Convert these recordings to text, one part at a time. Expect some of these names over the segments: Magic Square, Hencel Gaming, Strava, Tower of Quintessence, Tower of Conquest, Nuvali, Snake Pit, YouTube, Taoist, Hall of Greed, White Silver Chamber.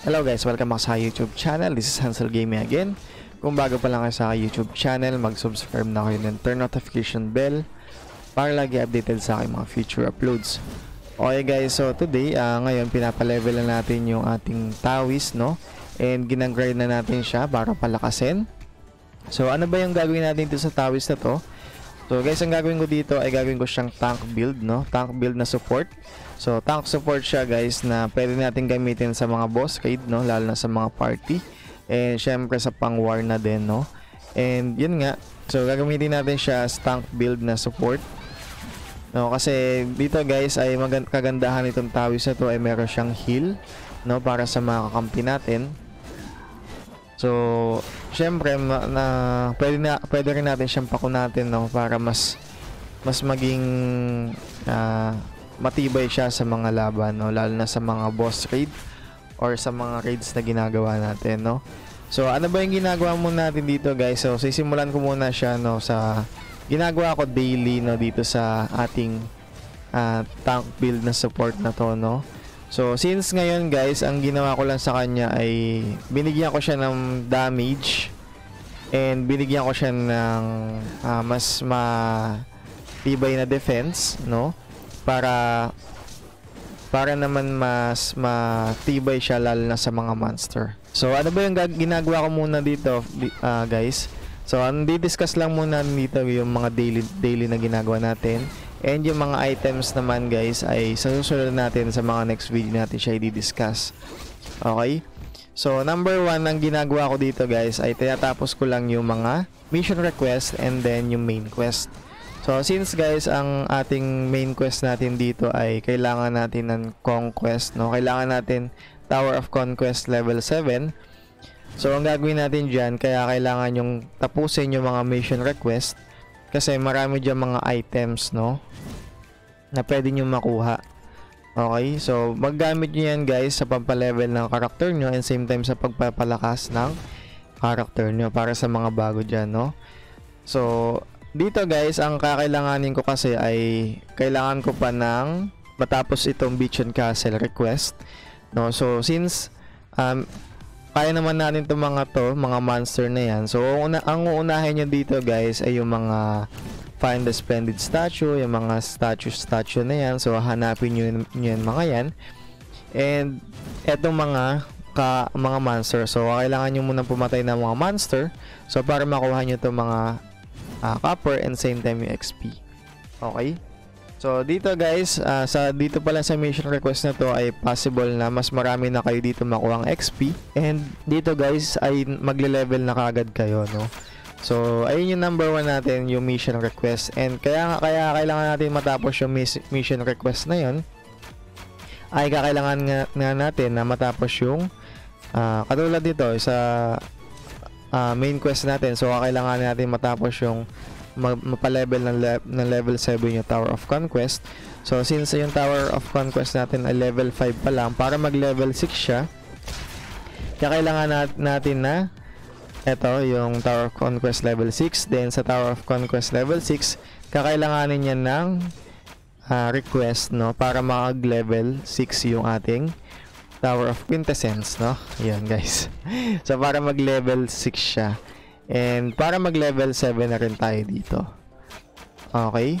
Hello guys, welcome back sa YouTube channel. This is Hencel Gaming again. Kung bago pa lang kayo sa YouTube channel, mag-subscribe na kayo and turn notification bell para lagi updated sa aking mga future uploads. Okay guys, so today, ngayon pinapalevel na natin yung ating Taoist, no? And ginagrind na natin siya para palakasin. So ano ba yung gagawin natin dito sa Taoist na to? So guys, ang gagawin ko dito ay gagawin ko siyang tank build, no? Tank build na support. So, tank support siya guys na pwede natin gamitin sa mga boss raid, no? Lalo na sa mga party. And syempre sa pang war na din, no? And yun nga. So, gagamitin natin siya as tank build na support. No? Kasi dito guys ay kagandahan itong Taoist na to ay meron siyang heal, no? Para sa mga kakampi natin. So, syempre pwede rin natin siyang pakunatin, no? Para mas maging... matibay siya sa mga laban, no? Lalo na sa mga boss raid or sa mga raids na ginagawa natin, no? So ano ba yung ginagawa muna natin dito guys? So sisimulan ko muna siya, no, sa ginagawa ko daily, no, dito sa ating tank build na support na to, no? So since ngayon guys ang ginawa ko lang sa kanya ay binigyan ko siya ng damage and binigyan ko siya ng mas matibay na defense, no? Para naman mas matibay siya lalo na sa mga monster. So ano ba yung ginagawa ko muna dito guys? So discuss lang muna dito yung mga daily na ginagawa natin. And yung mga items naman guys ay susunod natin sa mga next video natin siya i-discuss. Okay? So number 1 ang ginagawa ko dito guys ay tinatapos ko lang yung mga mission request and then yung main quest. So, since guys, ang ating main quest natin dito ay kailangan natin ng conquest, no? Kailangan natin Tower of Conquest level 7. So, ang gagawin natin dyan, kaya kailangan yung tapusin yung mga mission request kasi marami dyan mga items, no? Na pwede nyo makuha. Okay? So, maggamit nyo yan guys sa pampalevel ng karakter nyo and same time sa pagpapalakas ng karakter nyo para sa mga bago dyan, no? So, dito guys, ang kakailanganin ko kasi ay kailangan ko pa ng matapos itong Beacon Castle request, no? So since kaya naman natin itong mga to, mga monster na yan. So ang uunahin nyo dito guys ay yung mga find the splendid statue, yung mga statue na yan. So hanapin nyo yung mga yan. And etong mga monster. So kailangan nyo munang pumatay ng mga monster. So para makuha nyo itong mga copper and same time yung XP. Okay? So dito guys, dito pala sa mission request na to ay possible na mas marami na kayo dito makuha ang XP. And dito guys ay magle-level na kagad kayo, no? So ayun yung number 1 natin, yung mission request. And kaya kailangan natin matapos yung mission request na yun. Ay kakailangan nga natin na matapos yung katulad dito sa main quest natin. So kailangan natin matapos yung mapalevel ng level 7 yung Tower of Conquest. So since yung Tower of Conquest natin ay level 5 pa lang, para mag level 6 siya, kaya kailangan natin na ito yung Tower of Conquest level 6. Then sa Tower of Conquest level 6 kakailanganin niya ng request, no, para mag level 6 yung ating Tower of Quintessence, no? Ayan guys. So para mag level 6 siya. And para mag level 7 na rin tayo dito. Okay?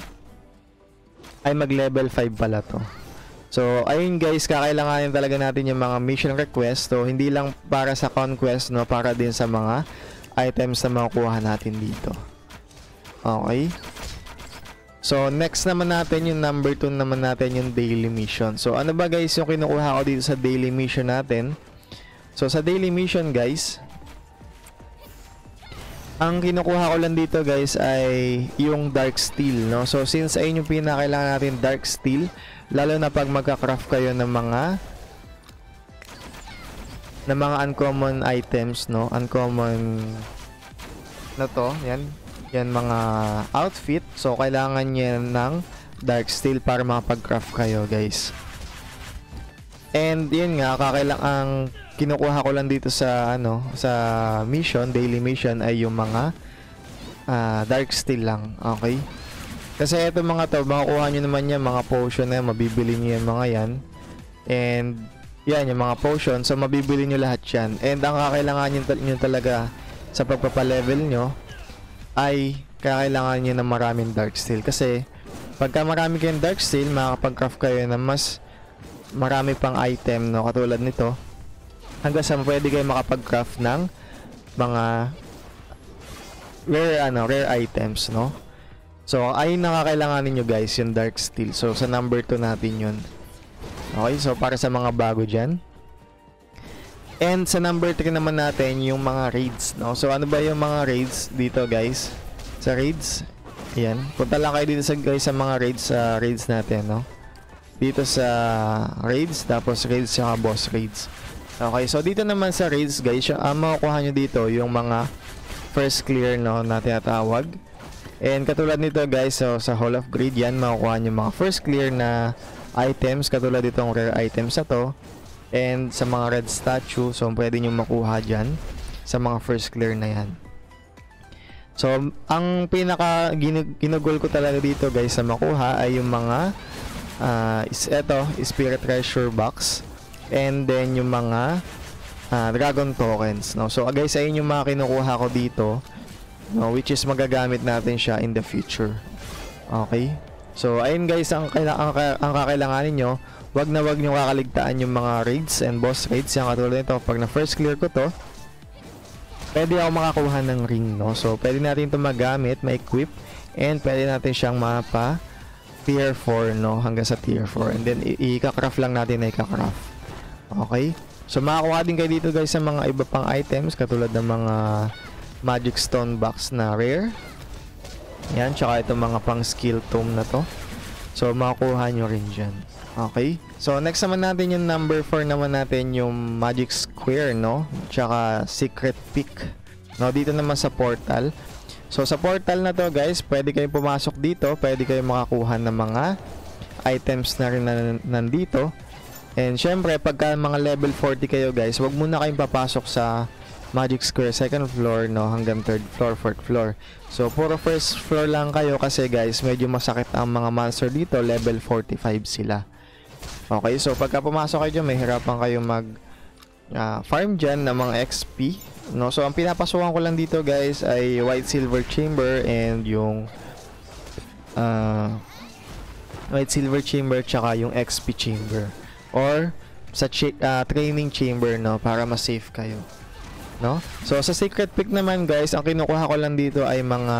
Ay mag level 5 pala to. So ayun guys, kakailanganin talaga natin yung mga mission request. So hindi lang para sa conquest, no? Para din sa mga items na makukuha natin dito. Okay? So next naman natin yung number 2 naman natin yung daily mission. So ano ba guys yung kinukuha ko dito sa daily mission natin? So sa daily mission guys, ang kinukuha ko lang dito guys ay yung dark steel, no? So since ayun yung pinakailangan natin, dark steel, lalo na pag magka-craft kayo ng mga uncommon items, no? Uncommon na to, yan. Yan mga outfit. So kailangan yan ng dark steel para makapag-craft kayo guys. And yun nga, ang kinukuha ko lang dito sa daily mission ay yung mga dark steel lang, okay? Kasi eto mga to, makukuha nyo naman yan, mga potion na yan, mabibili nyo yan, mga yan. And yan, yung mga potion, so mabibili nyo lahat yan. And ang kakailangan nyo talaga sa pagpapalevel nyo ay kakailangan nyo ng maraming dark steel. Kasi pagka marami kayong dark steel, makakapag-craft kayo ng mas marami pang item, no? Katulad nito, hanggang sa pwede kayo makapag-craft ng mga rare, rare items, no? So ay nakakailangan ninyo guys yung dark steel. So sa number 2 natin yun. Okay, so para sa mga bago dyan. And sa number 3 naman natin, yung mga raids, no? So ano ba yung mga raids dito guys? Sa raids, ayan, punta lang kayo dito sa, guys, sa mga raids, raids natin, no? Dito sa raids, tapos raids saka boss raids. Okay, so dito naman sa raids guys, makukuha nyo dito yung mga first clear, no, na tinatawag. And katulad nito guys, so sa Hall of Greed, yan, makukuha nyo mga first clear na items katulad itong rare items na to. And sa mga red statue, so pwede nyo makuha dyan sa mga first clear na yan. So ang pinaka ginugol ko talaga dito guys sa makuha ay yung mga eto, spirit treasure box, and then yung mga dragon tokens, no? So guys, ayun yung mga kinukuha ko dito, no, which is magagamit natin siya in the future. Okay, so ayun guys, ang kakailanganin nyo, wag nyo kakaligtaan yung mga raids and boss raids. Yung katulad nito, pag na first clear ko to, pwede ako makakuha ng ring, no? So pwede natin ito magamit, ma-equip, and pwede natin siyang mapa tier 4, no, hanggang sa tier 4, and then i-craft lang natin na i-craft. Okay, so makakuha din kayo dito guys sa mga iba pang items katulad ng mga magic stone box na rare. Yan, tsaka itong mga pang skill tome na to. So makukuha nyo rin dyan. Okay, so next naman natin yung number 4 naman natin, yung Magic Square, no? Tsaka Secret Peak, no? Dito naman sa portal. So sa portal na to guys, pwede kayong pumasok dito, pwede kayong makakuha ng mga items na rin na nandito. And syempre pagka mga level 40 kayo guys, wag muna kayong papasok sa Magic Square 2nd floor, no, hanggang 3rd floor, 4th floor. So puro first floor lang kayo kasi guys, medyo masakit ang mga monster dito, level 45 sila. Okay, so pagka pumasok kayo dyan, may hirapan kayo mag farm dyan ng mga XP, no? So ang pinapasukan ko lang dito guys ay White Silver Chamber and yung White Silver Chamber tsaka yung XP Chamber or sa training chamber, no, para ma-safe kayo, no? So sa secret pick naman guys, ang kinukuha ko lang dito ay mga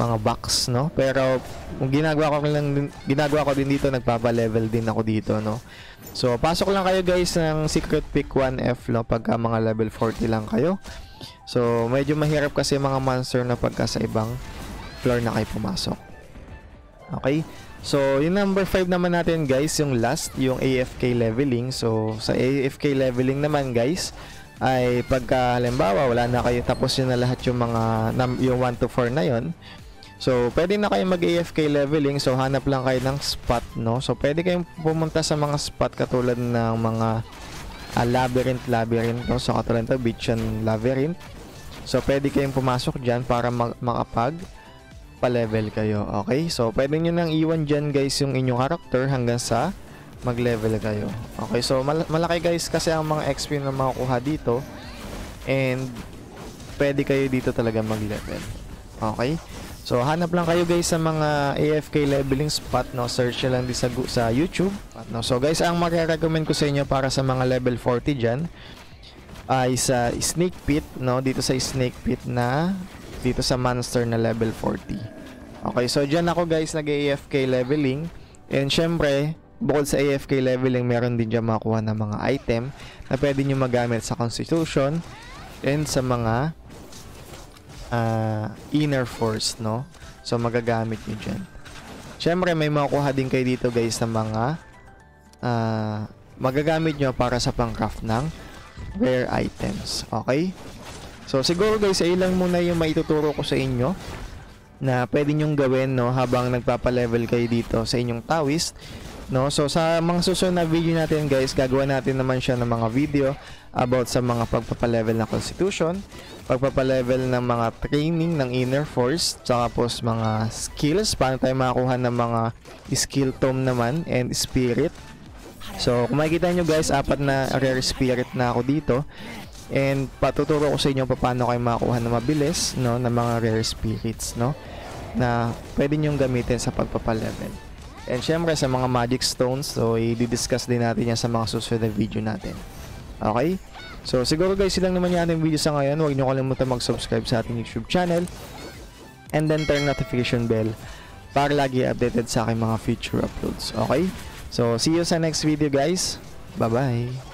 mga box, no, pero ginagawa ko din dito, nagpapa-level din ako dito, no? So pasok lang kayo guys ng secret pick 1F, no, pagka mga level 40 lang kayo. So medyo mahirap kasi mga monster na pagka sa ibang floor na kayo pumasok. Okay, so yung number 5 naman natin guys, yung last, yung AFK leveling. So sa AFK leveling naman guys ay pagka halimbawa wala na kayo, tapos yun na lahat yung mga yung 1 to 4 na yon, so pwede na kayo mag AFK leveling. So hanap lang kayo ng spot, no? So pwede kayong pumunta sa mga spot katulad ng mga labyrinth, no? So katulad ito, beach and labyrinth. So pwede kayong pumasok dyan para makapag pa-level kayo. Okay, so pwede nyo nang iwan dyan guys yung inyong character hanggang sa mag-level kayo. Okay, so malaki guys kasi ang mga XP na makukuha dito, and pwede kayo dito talaga mag-level. Okay, so hanap lang kayo guys sa mga AFK leveling spot, no? Search nyo lang din sa YouTube, no? So guys, ang mare-recommend ko sa inyo para sa mga level 40 dyan ay sa Snake Pit, no? Dito sa Snake Pit na dito sa monster na level 40. Okay, so dyan ako guys nag-AFK leveling. And syempre bukod sa AFK leveling, meron din dyan makuha ng mga item na pwede nyo magamit sa Constitution and sa mga inner force, no? So magagamit nyo dyan. Syempre may makuha din kayo dito guys na mga magagamit nyo para sa pang-craft ng rare items. Okay, so siguro guys ay lang muna yung maituturo ko sa inyo na pwede nyong gawin, no, habang nagpapa-level kayo dito sa inyong Taoist, no? So sa mga susunod na video natin guys, gagawa natin naman siya ng mga video about sa mga pagpapalevel ng constitution, pagpapalevel ng mga training ng inner force, tsaka po mga skills, paano tayo makakuha ng mga skill tome naman and spirit. So kung makikita nyo guys, apat na rare spirit na ako dito. And patuturo ko sa inyo paano kayo makuha na mabilis, no, ng mga rare spirits, no, na pwede nyong gamitin sa pagpapalevel. And syempre sa mga magic stones, so i-discuss din natin yan sa mga susunod na video natin. Okay? So siguro guys, silang naman yung ating video sa ngayon. Huwag nyo kalimutan mag-subscribe sa ating YouTube channel. And then turn notification bell para lagi updated sa aking mga future uploads. Okay? So see you sa next video guys. Bye-bye!